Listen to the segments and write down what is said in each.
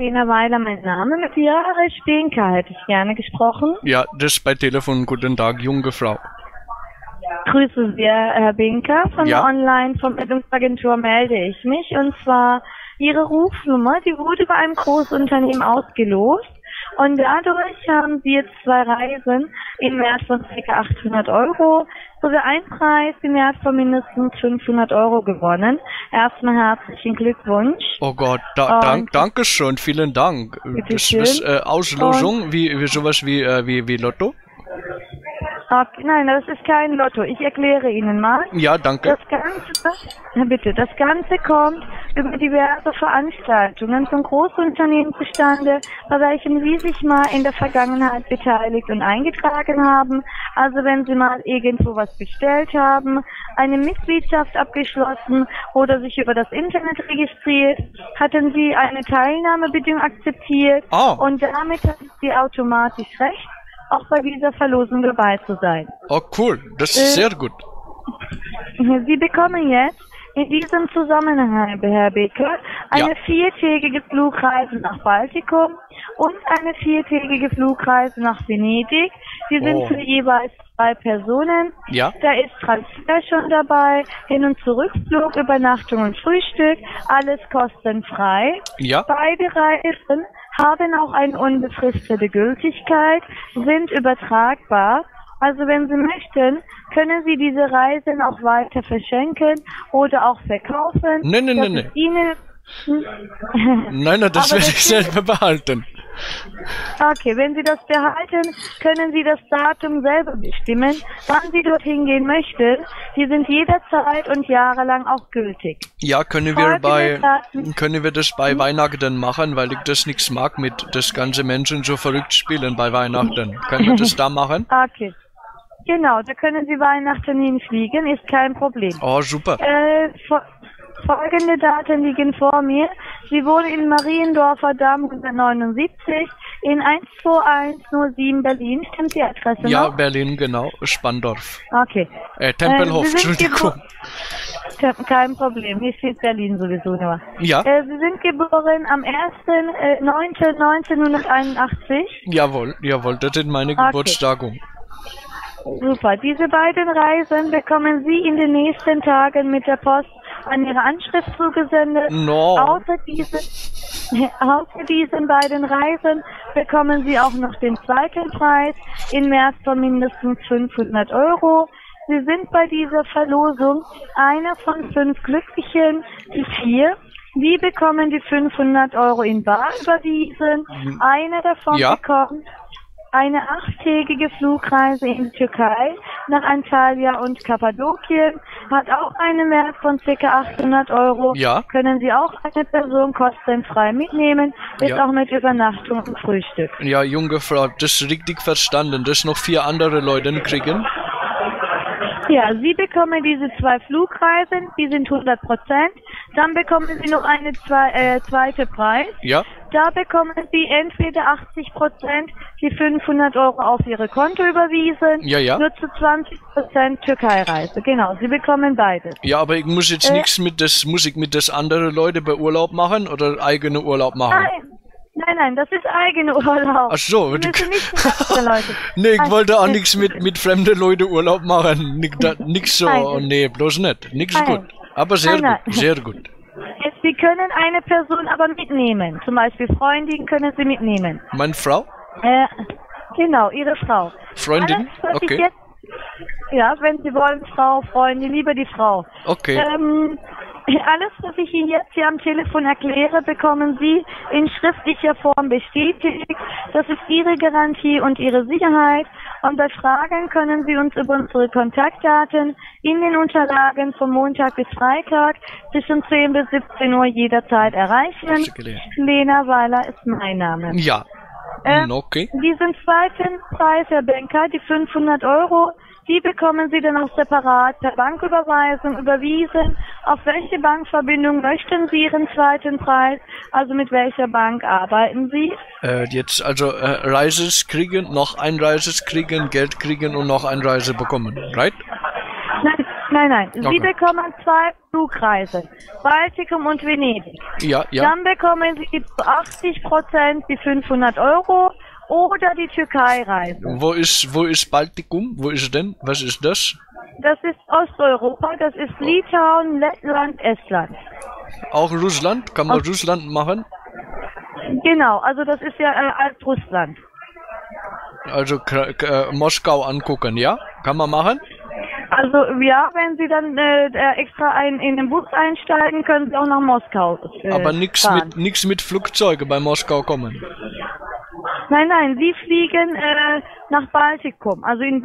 Lena Weiler, mein Name. Mit Jarek Binka hätte ich gerne gesprochen. Ja, das ist bei Telefon. Guten Tag, junge Frau. Grüße Sie, Herr Binka. Von der Online-Vermittlungsagentur melde ich mich. Und zwar Ihre Rufnummer, die wurde bei einem Großunternehmen ausgelost. Und dadurch haben Sie jetzt 2 Reisen im Wert von ca. 800 € sowie einen Preis im Wert von mindestens 500 € gewonnen. Erstmal herzlichen Glückwunsch. Oh Gott, danke schön, vielen Dank. Das ist Auslosung, und wie sowas wie Lotto? Okay, nein, das ist kein Lotto. Ich erkläre Ihnen mal. Ja, danke. Das Ganze kommt über diverse Veranstaltungen von Großunternehmen zustande, bei welchen Sie sich mal in der Vergangenheit beteiligt und eingetragen haben. Also wenn Sie mal irgendwo was bestellt haben, eine Mitgliedschaft abgeschlossen oder sich über das Internet registriert, hatten Sie eine Teilnahmebedingung akzeptiert und damit hatten Sie automatisch recht, auch bei dieser Verlosung dabei zu sein. Oh cool, das ist sehr gut. Sie bekommen jetzt in diesem Zusammenhang, Herr Becker, eine viertägige Flugreise nach Baltikum und eine viertägige Flugreise nach Venedig. Die sind für jeweils 2 Personen. Ja. Da ist Transfer schon dabei, Hin- und Zurückflug, Übernachtung und Frühstück, alles kostenfrei. Ja. Beide Reisen haben auch eine unbefristete Gültigkeit, sind übertragbar. Also wenn Sie möchten, können Sie diese Reisen auch weiter verschenken oder auch verkaufen. Nein, das werde ich selber behalten. Okay, wenn Sie das behalten, können Sie das Datum selber bestimmen, wann Sie dorthin gehen möchten. Die sind jederzeit und jahrelang auch gültig. Ja, können wir das bei Weihnachten machen, weil ich das nichts mag mit das ganze Menschen so verrückt spielen bei Weihnachten. Können wir das da machen? Okay. Genau, da können Sie Weihnachten hinfliegen, ist kein Problem. Oh, super. Folgende Daten liegen vor mir. Sie wohnen in Mariendorfer Damm 179 in 12107 Berlin. Stimmt die Adresse noch? Ja, Berlin, genau. Spandorf. Okay. Tempelhof, Entschuldigung. Kein Problem, hier steht Berlin sowieso nur. Ja. Sie sind geboren am 1.9.1981. Jawohl, das sind meine Geburtstage. Super. Diese beiden Reisen bekommen Sie in den nächsten Tagen mit der Post an Ihre Anschrift zugesendet. Außer diesen beiden Reisen bekommen Sie auch noch den zweiten Preis im Wert von mindestens 500 €. Sie sind bei dieser Verlosung einer von 5 Glücklichen, die 4. Die bekommen die 500 € in bar überwiesen. Einer davon bekommt eine 8-tägige Flugreise in die Türkei nach Antalya und Kappadokien, hat auch einen Wert von ca. 800 €. Ja. Können Sie auch eine Person kostenfrei mitnehmen, ist auch mit Übernachtung und Frühstück. Ja, junge Frau, das ist richtig verstanden, dass noch 4 andere Leute kriegen. Ja, Sie bekommen diese 2 Flugreisen, die sind 100%. Dann bekommen Sie noch eine zweite Preis. Ja. Da bekommen Sie entweder 80% die 500 € auf Ihre Konto überwiesen, nur zu 20% Türkei-Reise. Genau, Sie bekommen beides. Ja, aber ich muss jetzt nichts mit das andere Leute bei Urlaub machen oder eigene Urlaub machen? Nein, das ist eigene Urlaub. Ach so. Ich wollte auch nichts mit fremden Leuten Urlaub machen. Nichts so, bloß nicht. Nichts gut. Aber sehr gut. Sie können eine Person aber mitnehmen. Zum Beispiel Freundin können Sie mitnehmen. Meine Frau? Genau, Ihre Frau. Freundin? Okay. Ja, wenn Sie wollen, Frau, Freundin, lieber die Frau. Okay. Alles, was ich Ihnen jetzt hier am Telefon erkläre, bekommen Sie in schriftlicher Form bestätigt. Das ist Ihre Garantie und Ihre Sicherheit. Und bei Fragen können Sie uns über unsere Kontaktdaten in den Unterlagen von Montag bis Freitag zwischen 10 bis 17 Uhr jederzeit erreichen. Lena Weiler ist mein Name. Ja. Okay. Diesen zweiten Preis, Herr Banker, die 500 €, die bekommen Sie dann auch separat per Banküberweisung überwiesen. Auf welche Bankverbindung möchten Sie Ihren zweiten Preis? Also mit welcher Bank arbeiten Sie? Jetzt also Reises kriegen, noch ein Reises kriegen, Geld kriegen und noch ein Reise bekommen, right? Nein, Nein, okay. Sie bekommen 2 Flugreisen, Baltikum und Venedig. Ja. Dann bekommen Sie zu 80% die 500 € oder die Türkei-Reise. Wo ist Baltikum? Wo ist denn? Was ist das? Das ist Osteuropa, das ist Litauen, Lettland, Estland. Auch Russland? Kann man Russland machen? Genau, also das ist ja Altrussland. Also Moskau angucken, ja? Kann man machen? Also ja, wenn Sie dann extra in den Bus einsteigen, können Sie auch nach Moskau fahren. Aber nichts mit Flugzeugen bei Moskau kommen. Nein, Sie fliegen nach Baltikum, also ins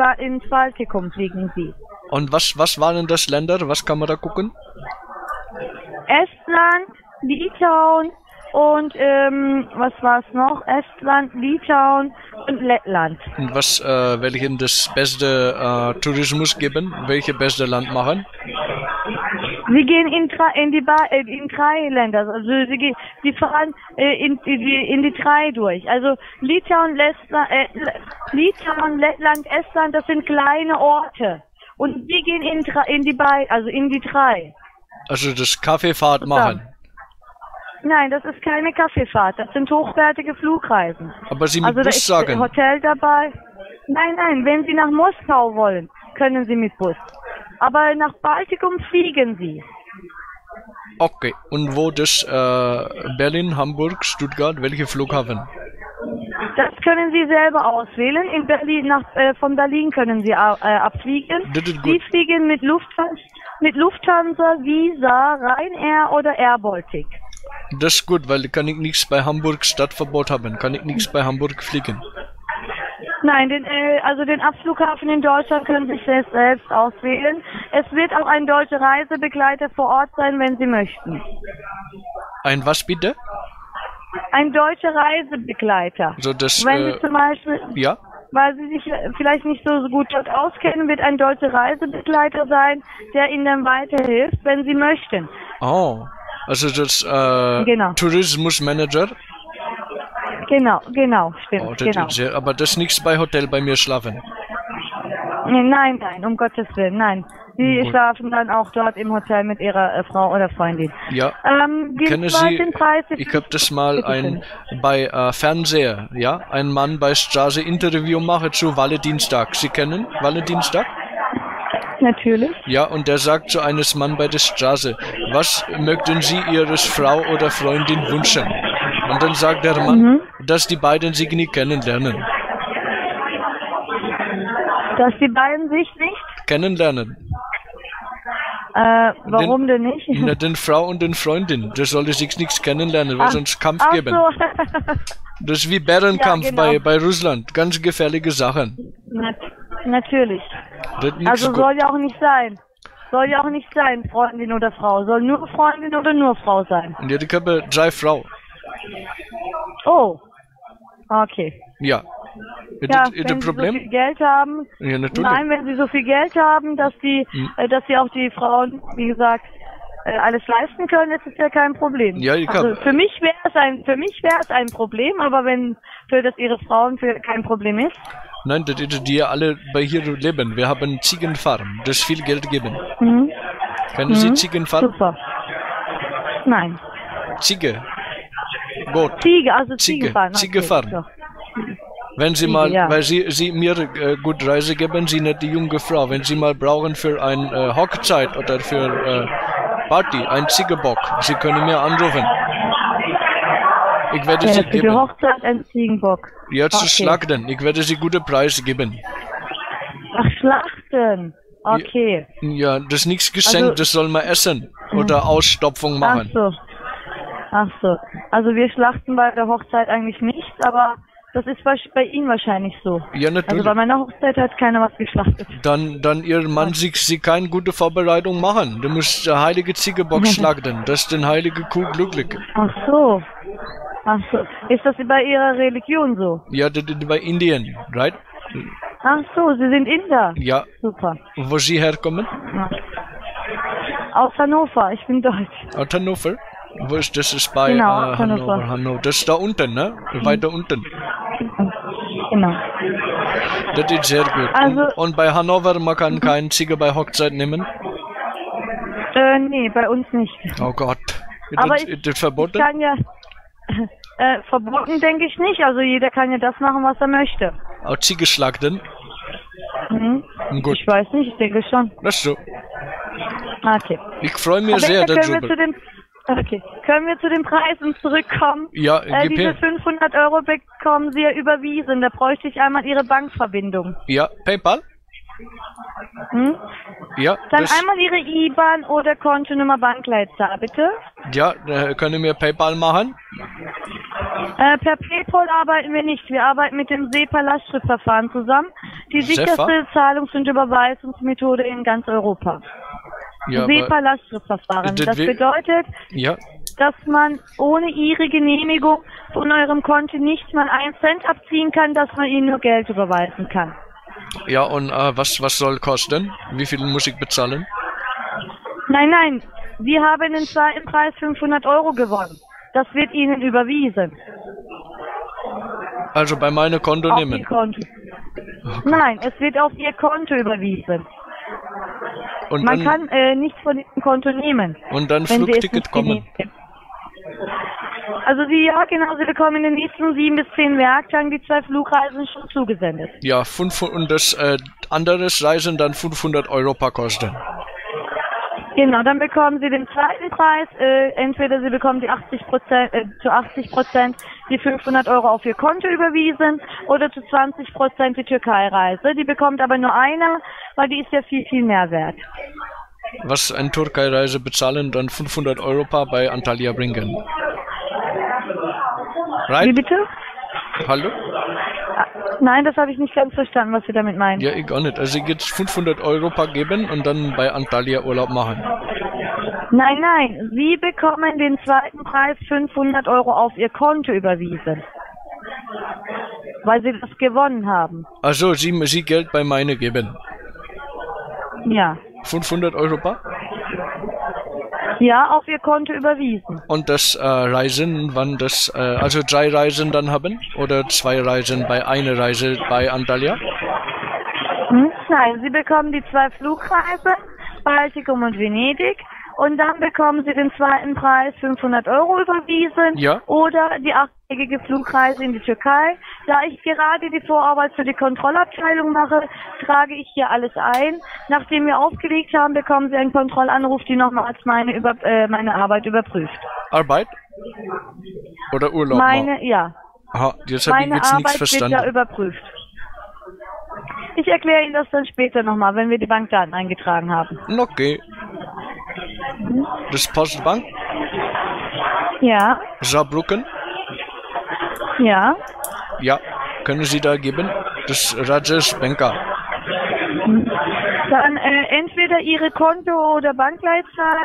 Baltikum fliegen Sie. Und was waren das Länder? Was kann man da gucken? Estland, Litauen und was war es noch? Estland, Litauen und Lettland. Und welchen das beste Tourismus geben? Welche beste Land machen? Sie gehen in drei Länder, also sie fahren in die drei durch. Also Litauen, Lettland, Estland, das sind kleine Orte. Und sie gehen in die drei. Also das Kaffeefahrt machen? Nein, das ist keine Kaffeefahrt, das sind hochwertige Flugreisen. Aber Sie mit Bus sagen? Also da ist Hotel dabei. Nein, wenn Sie nach Moskau wollen, können Sie mit Bus. Aber nach Baltikum fliegen Sie. Okay, und wo das Berlin, Hamburg, Stuttgart, welche Flughafen? Das können Sie selber auswählen. In Berlin, von Berlin können Sie abfliegen. Sie fliegen mit Lufthansa, Visa, Ryanair oder Air Baltic. Das ist gut, weil kann ich nichts bei Hamburg Stadtverbot haben. Kann ich nichts bei Hamburg fliegen. Nein, den Abflughafen in Deutschland können Sie selbst auswählen. Es wird auch ein deutscher Reisebegleiter vor Ort sein, wenn Sie möchten. Ein was bitte? Ein deutscher Reisebegleiter. So das, wenn Sie zum Beispiel, ja? Weil Sie sich vielleicht nicht so gut dort auskennen, wird ein deutscher Reisebegleiter sein, der Ihnen dann weiterhilft, wenn Sie möchten. Oh, also das genau. Tourismusmanager? Genau, stimmt. Oh, das genau. Sehr, aber das ist nichts bei Hotel bei mir schlafen? Nein, um Gottes Willen, nein. Sie schlafen dann auch dort im Hotel mit ihrer Frau oder Freundin. Ja, ich habe das mal bei Fernseher, ja, ein Mann bei Straße Interview mache zu Valentinstag. Sie kennen Valentinstag? Natürlich. Ja, und der sagt zu eines Mann bei der Straße, was möchten Sie Ihres Frau oder Freundin wünschen? Und dann sagt der Mann, dass die beiden sich nie kennenlernen. Dass die beiden sich nicht? Kennenlernen. Warum denn nicht? Na, den Frau und den Freundin. Das sollte sich nichts kennenlernen, weil sonst Kampf geben. So. Das ist wie Bärenkampf, ja, genau. bei Russland. Ganz gefährliche Sachen. Natürlich. Also soll ja auch nicht sein. Soll ja auch nicht sein, Freundin oder Frau. Soll nur Freundin oder nur Frau sein. Und ja, die Köpfe drei Frauen. Oh, okay. Ja. Ja, wenn Sie so viel Geld haben, ja, nein, wenn Sie so viel Geld haben, dass sie auch die Frauen, wie gesagt, alles leisten können, ist es ja kein Problem. Ja, also für mich wäre es ein Problem, aber wenn für das Ihre Frauen kein Problem ist. Nein, das ist die alle bei hier leben. Wir haben Ziegenfarm, das viel Geld geben. Kennen Sie Ziegenfarm? Super. Nein. Ziege. Gut. Ziege, also Ziegenfarm. Ziegenfarm. Wenn Sie mal, ja. Weil Sie mir gut Reise geben, Sie nicht die junge Frau. Wenn Sie mal brauchen für eine Hochzeit oder für Party, ein Ziegenbock, Sie können mir anrufen. Ich werde Sie geben. Für die Hochzeit ein Ziegenbock. Jetzt schlachten. Ich werde Sie gute Preise geben. Ach, schlachten. Okay. Ja, das ist nichts geschenkt, also, das soll man essen oder Ausstopfung machen. Ach so. Also wir schlachten bei der Hochzeit eigentlich nicht, aber... Das ist bei Ihnen wahrscheinlich so. Ja, natürlich. Also bei meiner Hochzeit hat keiner was geschlachtet. Dann Ihr Mann sich keine gute Vorbereitung machen. Du musst heilige Ziegenbock schlachten. Das ist den heilige Kuh glücklich. Ach so. Ist das bei Ihrer Religion so? Ja, bei Indien, right? Ach so, Sie sind Inder? Ja. Super. Wo Sie herkommen? Aus Hannover, ich bin Deutsch. Aus Hannover? Wo ist das? Ist bei Hannover. Das ist da unten, ne? Weiter unten. Genau. Das ist sehr gut. Also, und bei Hannover, man kann keinen Ziege bei Hochzeit nehmen? Nee, bei uns nicht. Oh Gott. Aber verboten? Ich kann ja, verboten denke ich nicht. Also jeder kann ja das machen, was er möchte. Auch zugeschlagen? Mhm. Gut. Ich weiß nicht, ich denke schon. Das ist so. Okay. Ich freue mich sehr darüber. Okay. Können wir zu den Preisen zurückkommen? Ja, gib her. Diese 500 Euro bekommen Sie ja überwiesen. Da bräuchte ich einmal Ihre Bankverbindung. Ja, PayPal? Hm? Ja. Dann einmal Ihre IBAN oder Kontonummer Bankleitzahl, bitte. Ja, können wir PayPal machen? Per PayPal arbeiten wir nicht. Wir arbeiten mit dem SEPA-Lastschriftverfahren zusammen. Die sicherste Zahlungs- und Überweisungsmethode in ganz Europa. Ja, SEPA-Lastschriftverfahren. Das bedeutet, ja, dass man ohne Ihre Genehmigung von eurem Konto nicht mal einen Cent abziehen kann, dass man Ihnen nur Geld überweisen kann. Ja, und was soll kosten? Wie viel muss ich bezahlen? Nein, nein. Wir haben den zweiten Preis 500 Euro gewonnen. Das wird Ihnen überwiesen. Also bei meinem Konto auf nehmen? Ihr Konto. Oh, nein, es wird auf Ihr Konto überwiesen. Und man kann nichts von dem Konto nehmen. Und dann Flugticket kommen. Also Sie, ja genau, Sie bekommen in den nächsten 7 bis 10 Werktagen die 2 Flugreisen schon zugesendet. Ja, 500, und das andere Reisen dann 500 Euro per Kosten. Genau, dann bekommen Sie den zweiten Preis. Entweder Sie bekommen die 80%, zu 80% die 500 Euro auf Ihr Konto überwiesen oder zu 20% die Türkei-Reise. Die bekommt aber nur einer, weil die ist ja viel, viel mehr wert. Was eine Türkei-Reise bezahlen, dann 500 Euro bei Antalya bringen. Right? Wie bitte? Hallo? Nein, das habe ich nicht ganz verstanden, was Sie damit meinen. Ja, ich auch nicht. Also jetzt 500 Euro geben und dann bei Antalya Urlaub machen. Nein, nein. Sie bekommen den zweiten Preis 500 Euro auf Ihr Konto überwiesen. Weil Sie das gewonnen haben. Also Sie Geld bei meine geben? Ja. 500 Euro bar? Ja, auf Ihr Konto überwiesen. Und das Reisen, wann das, also 3 Reisen dann haben? Oder 2 Reisen bei einer Reise bei Antalya? Hm, nein, Sie bekommen die 2 Flugreisen, Baltikum und Venedig. Und dann bekommen Sie den zweiten Preis 500 Euro überwiesen. Ja. Oder die 8-tägige Flugreise in die Türkei. Da ich gerade die Vorarbeit für die Kontrollabteilung mache, trage ich hier alles ein. Nachdem wir aufgelegt haben, bekommen Sie einen Kontrollanruf, die nochmals meine Arbeit überprüft. Arbeit? Oder Urlaub? Ja. Aha, jetzt habe ich jetzt nichts verstanden. Meine Arbeit wird da überprüft. Ich erkläre Ihnen das dann später nochmal, wenn wir die Bankdaten eingetragen haben. Okay. Das Postbank? Ja. Saarbrücken? Ja. Ja, können Sie da geben? Das Rajesh Banker. Dann entweder Ihre Konto- oder Bankleitzahl,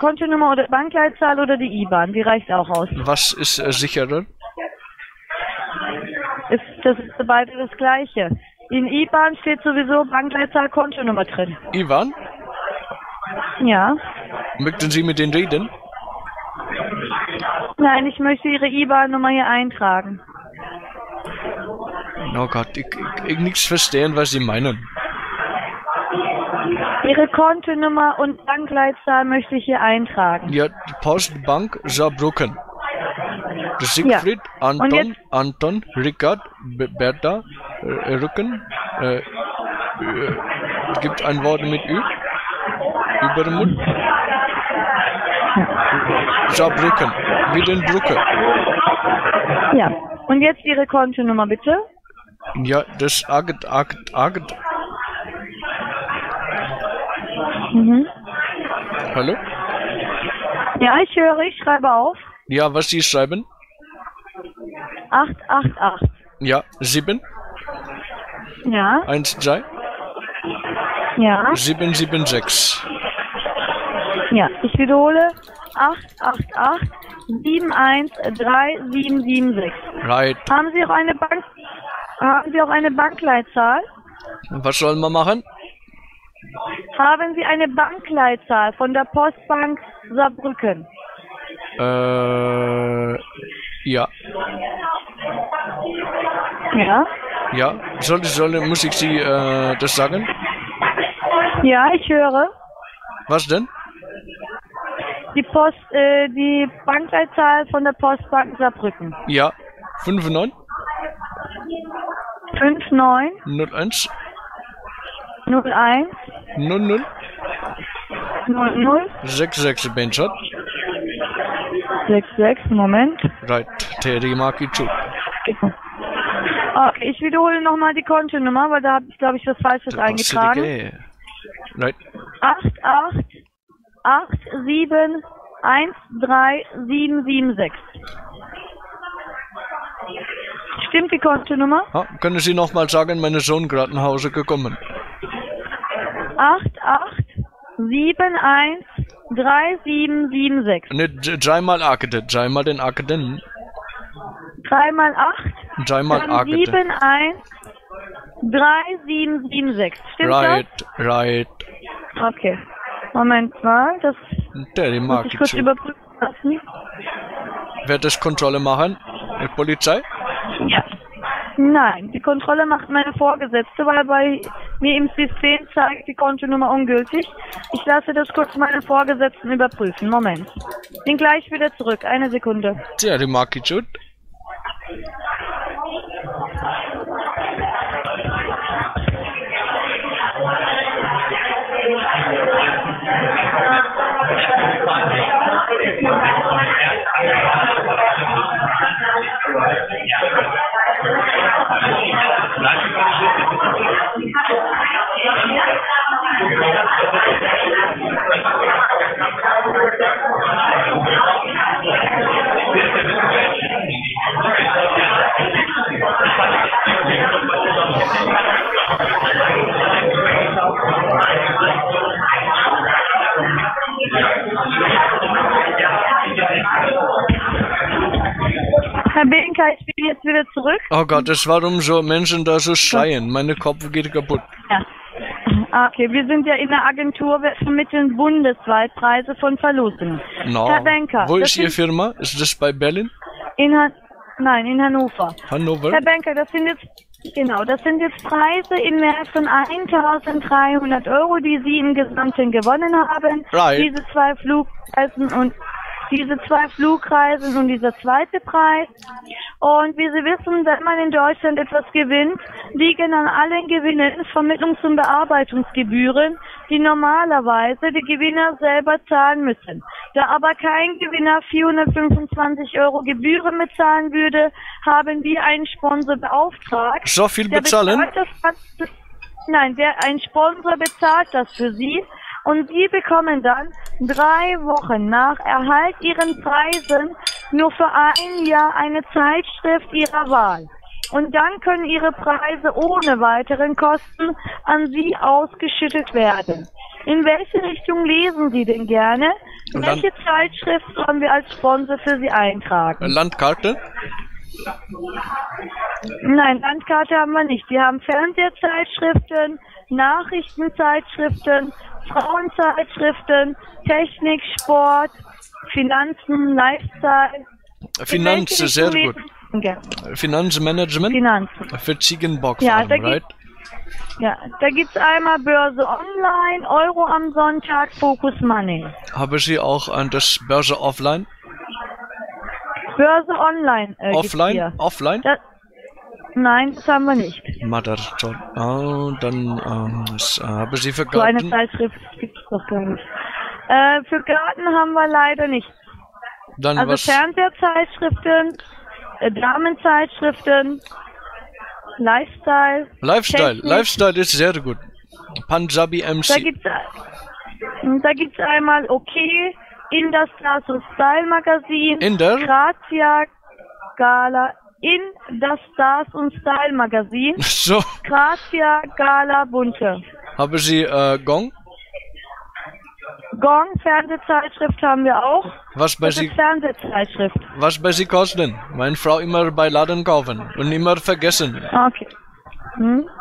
Kontonummer oder Bankleitzahl oder die IBAN, die reicht auch aus. Was ist sicherer? Das ist beide das Gleiche. In IBAN steht sowieso Bankleitzahl, Kontonummer drin. IBAN? Ja. Möchten Sie mit denen reden? Nein, ich möchte Ihre IBAN-Nummer hier eintragen. Oh Gott, ich nichts verstehen, was Sie meinen. Ihre Kontonummer und Bankleitzahl möchte ich hier eintragen. Ja, Postbank Saarbrücken. Siegfried, ja. Anton, Rickard, Bertha, Rücken. Gibt ein Wort mit Ü? Übermut? Ja. Saarbrücken, wie den Brücke. Ja, und jetzt Ihre Kontonummer, bitte. Ja, das Agd. Mhm. Hallo? Ja, ich höre, ich schreibe auf. Ja, was Sie schreiben? 888. Ja, 7. Ja. 1, 3. Ja. 776. Ja, ich wiederhole. 888 713776. Right. Haben Sie auch eine Bankleitzahl? Was sollen wir machen? Haben Sie eine Bankleitzahl von der Postbank Saarbrücken? Ja. Ja? Ja, muss ich Sie das sagen? Ja, ich höre. Was denn? Die Bankleitzahl von der Postbank Saarbrücken. Ja, 59. 59. 01. 01. 00. 00. 66 Benchot. 66, Moment. Right, Terry Marki zu. Okay, ich wiederhole nochmal die Kontonummer, weil da habe ich, glaube ich, was Falsches eingetragen. Right. 88 87 137 776. Stimmt die Kontonummer? Ja, können Sie nochmal sagen, mein Sohn gerade nach Hause gekommen. 88 71 37 776. Ne, dreimal Akadent, dreimal den Akadent. 3 mal 8. 3 mal 8. 7 1 3 7 7 6. Stimmt right, das? Right. Okay. Moment mal, das muss ich kurz überprüfen lassen. Wird das Kontrolle machen? Die Polizei? Ja. Nein, die Kontrolle macht meine Vorgesetzte, weil bei mir im System zeigt die Kontonummer ungültig. Ich lasse das kurz meine Vorgesetzten überprüfen. Moment. Bin gleich wieder zurück. Eine Sekunde. Tja, die Marke schon. Herr Binka, ich bin jetzt wieder zurück. Oh Gott, das warum so Menschen da so schreien. Meine Kopf geht kaputt. Ja. Okay, wir sind ja in der Agentur, wir vermitteln bundesweit Preise von Verlosungen. No. Herr Banker, wo ist Ihre Firma? Ist das bei Berlin? Nein, in Hannover. Hannover? Herr Banker, das sind jetzt Preise in Wert von 1.300 Euro, die Sie im Gesamten gewonnen haben. Right. Diese zwei Flugreisen und dieser zweite Preis. Und wie Sie wissen, wenn man in Deutschland etwas gewinnt, liegen an allen Gewinnen Vermittlungs- und Bearbeitungsgebühren, die normalerweise die Gewinner selber zahlen müssen. Da aber kein Gewinner 425 Euro Gebühren bezahlen würde, haben wir einen Sponsor beauftragt. So viel bezahlen? Ein Sponsor bezahlt das für Sie. Und Sie bekommen dann 3 Wochen nach Erhalt Ihren Preisen nur für ein Jahr eine Zeitschrift Ihrer Wahl. Und dann können Ihre Preise ohne weiteren Kosten an Sie ausgeschüttet werden. In welche Richtung lesen Sie denn gerne? Welche Zeitschrift sollen wir als Sponsor für Sie eintragen? Landkarte? Nein, Landkarte haben wir nicht. Wir haben Fernsehzeitschriften, Nachrichtenzeitschriften, Frauenzeitschriften, Technik, Sport, Finanzen, Lifestyle. Finanzen, sehr gut. Finanzmanagement? Finanzen. Für Ziegenbox, ja, right? Ja, da gibt es einmal Börse Online, Euro am Sonntag, Focus Money. Habe Sie auch an das Börse Offline? Börse Online. Offline? Offline? Nein, das haben wir nicht. Habe Sie für Garten? So eine Zeitschrift gibt es doch gar nicht. Für Garten haben wir leider nichts. Dann also Fernsehzeitschriften, Damenzeitschriften, Lifestyle. Lifestyle ist sehr gut. Punjabi MC. Da gibt's einmal okay, in das Stars und Style Magazin, Grazia, Gala. In das Stars und Style Magazin. So. Grazia, Gala, Bunte. Haben Sie Gong? Gong, Fernsehzeitschrift haben wir auch. Was bei Sie kosten? Meine Frau immer bei Laden kaufen und immer vergessen. Okay.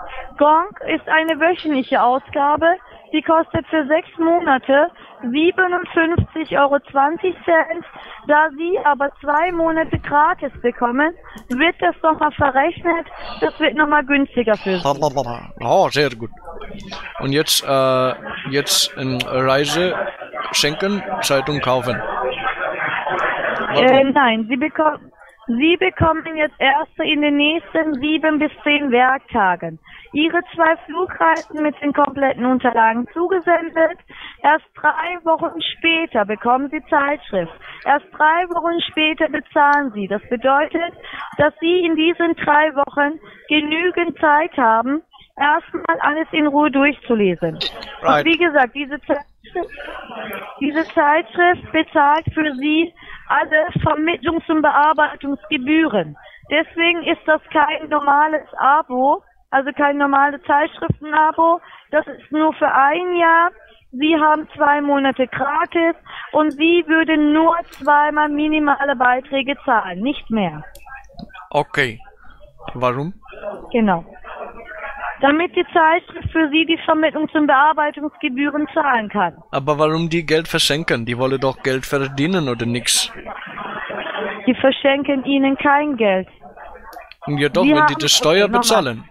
Gong ist eine wöchentliche Ausgabe. Die kostet für 6 Monate 57,20 Euro. Da Sie aber 2 Monate gratis bekommen, wird das nochmal verrechnet. Das wird nochmal günstiger für Sie. Oh, sehr gut. Und jetzt Reise schenken, Zeitung kaufen. Nein, Sie bekommen jetzt erst in den nächsten 7 bis 10 Werktagen Ihre 2 Flugreisen mit den kompletten Unterlagen zugesendet. Erst 3 Wochen später bekommen Sie Zeitschrift. Erst 3 Wochen später bezahlen Sie. Das bedeutet, dass Sie in diesen 3 Wochen genügend Zeit haben, erstmal alles in Ruhe durchzulesen. Right. Und wie gesagt, diese Zeitschrift bezahlt für Sie alle Vermittlungs- und Bearbeitungsgebühren. Deswegen ist das kein normales Abo, also kein normales Zeitschriftenabo. Das ist nur für ein Jahr. Sie haben 2 Monate gratis und Sie würden nur 2-mal minimale Beiträge zahlen, nicht mehr. Okay. Warum? Genau. Damit die Zeitschrift für Sie die Vermittlungs- und Bearbeitungsgebühren zahlen kann. Aber warum die Geld verschenken? Die wollen doch Geld verdienen oder nichts? Die verschenken Ihnen kein Geld. Ja doch, wenn die das Steuer bezahlen.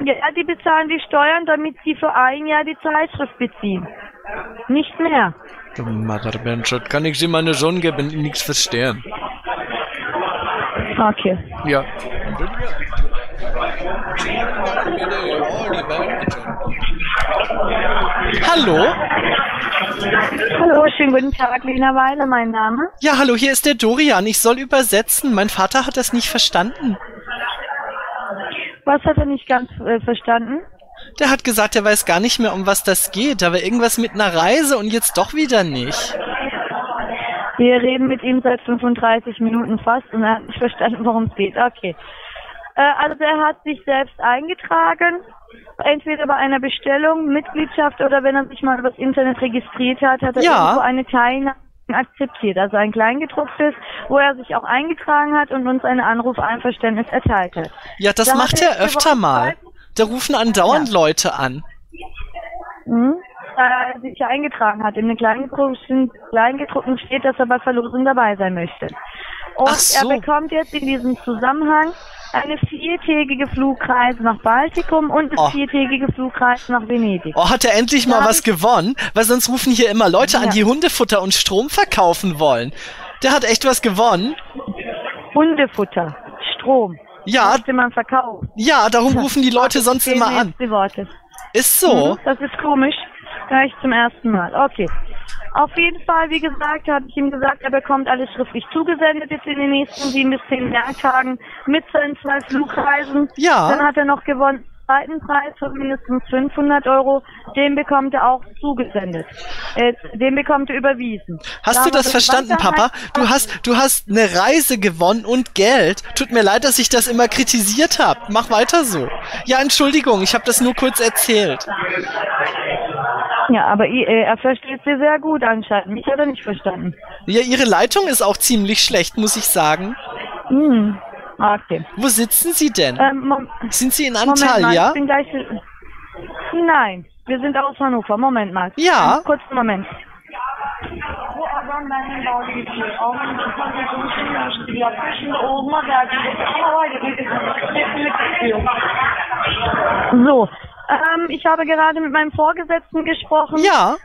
Ja, die bezahlen die Steuern, damit sie für ein Jahr die Zeitschrift beziehen. Nicht mehr. Du Mutterbenschott, kann ich sie meinem Sohn geben, ich nichts verstehen. Okay. Ja. Hallo? Hallo, schönen guten Tag, Lena Weiler, mein Name. Ja, hallo, hier ist der Dorian. Ich soll übersetzen. Mein Vater hat das nicht verstanden. Was hat er nicht ganz verstanden? Der hat gesagt, er weiß gar nicht mehr, um was das geht, aber irgendwas mit einer Reise und jetzt doch wieder nicht. Wir reden mit ihm seit 35 Minuten fast und er hat nicht verstanden, worum es geht. Okay. Also er hat sich selbst eingetragen, entweder bei einer Bestellung, Mitgliedschaft oder wenn er sich mal über das Internet registriert hat, hat er irgendwo eine Teilnahme akzeptiert. Also ein kleingedrucktes, wo er sich auch eingetragen hat und uns einen Anruf Einverständnis erteilt hat. Ja, das da macht er öfter mal. Da rufen andauernd Leute an. Hm? Da er sich eingetragen hat. In den Kleingedruckten steht, dass er bei Verlosung dabei sein möchte. Und er bekommt jetzt in diesem Zusammenhang eine 4-tägige Flugreise nach Baltikum und eine 4-tägige Flugreise nach Venedig. Oh, hat er endlich mal was gewonnen? Weil sonst rufen hier immer Leute an, die Hundefutter und Strom verkaufen wollen. Der hat echt was gewonnen. Hundefutter, Strom. Ja, man verkauft. Ja, darum rufen die Leute sonst immer an. Die Worte. Ist so. Das ist komisch. Gleich zum ersten Mal. Okay. Auf jeden Fall, wie gesagt, habe ich ihm gesagt, er bekommt alles schriftlich zugesendet jetzt in den nächsten 7 bis 10 Werktagen mit seinen 2 Flugreisen. Ja. Dann hat er noch gewonnen. Zweiten Preis von mindestens 500 Euro, den bekommt er auch zugesendet. Den bekommt er überwiesen. Hast du das verstanden, Papa? Du hast eine Reise gewonnen und Geld. Tut mir leid, dass ich das immer kritisiert habe. Mach weiter so. Ja, Entschuldigung, ich habe das nur kurz erzählt. Ja, aber er versteht sie sehr gut anscheinend. Mich hat er nicht verstanden. Ja, ihre Leitung ist auch ziemlich schlecht, muss ich sagen. Hm. Okay. Wo sitzen Sie denn? Sind Sie in Antalya? Moment mal, ich bin gleich... Nein, wir sind aus Hannover. Moment mal. Ja. Einen kurzen Moment. So. Ich habe gerade mit meinem Vorgesetzten gesprochen. Ja.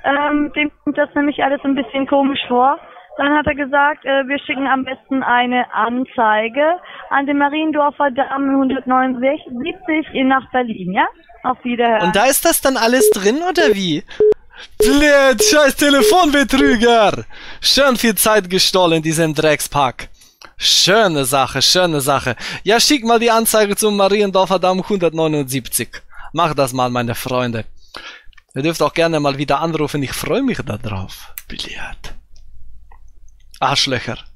Dem kommt das nämlich alles ein bisschen komisch vor. Dann hat er gesagt, wir schicken am besten eine Anzeige an den Mariendorfer Damm 179 nach Berlin, ja? Auf Wiederhören. Und da ist das dann alles drin, oder wie? Blöd, scheiß Telefonbetrüger! Schön viel Zeit gestohlen, diesem Dreckspack. Schöne Sache, schöne Sache. Ja, schick mal die Anzeige zum Mariendorfer Damm 179. Mach das mal, meine Freunde. Ihr dürft auch gerne mal wieder anrufen, ich freue mich darauf. Billard. Arschlöcher.